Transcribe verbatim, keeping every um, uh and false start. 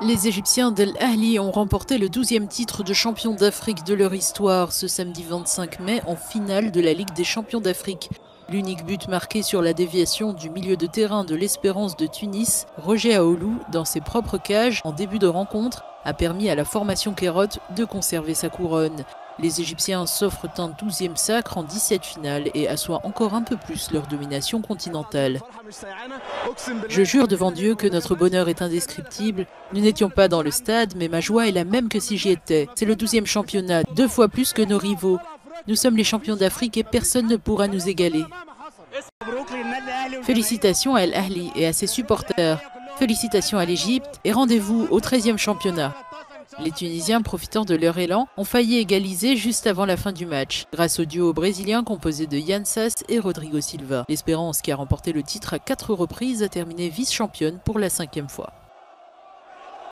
Les Égyptiens d'Al Ahly ont remporté le douzième titre de champion d'Afrique de leur histoire ce samedi vingt-cinq mai en finale de la Ligue des champions d'Afrique. L'unique but marqué sur la déviation du milieu de terrain de l'Espérance de Tunis, Roger Aholou, dans ses propres cages en début de rencontre, a permis à la formation Kairote de conserver sa couronne. Les Égyptiens s'offrent un douzième sacre en dix-sept finales et assoient encore un peu plus leur domination continentale. Je jure devant Dieu que notre bonheur est indescriptible. Nous n'étions pas dans le stade, mais ma joie est la même que si j'y étais. C'est le douzième championnat, deux fois plus que nos rivaux. Nous sommes les champions d'Afrique et personne ne pourra nous égaler. Félicitations à Al Ahly et à ses supporters. Félicitations à l'Égypte et rendez-vous au treizième championnat. Les Tunisiens, profitant de leur élan, ont failli égaliser juste avant la fin du match, grâce au duo brésilien composé de Yansas et Rodrigo Silva. L'Espérance, qui a remporté le titre à quatre reprises, a terminé vice-championne pour la cinquième fois.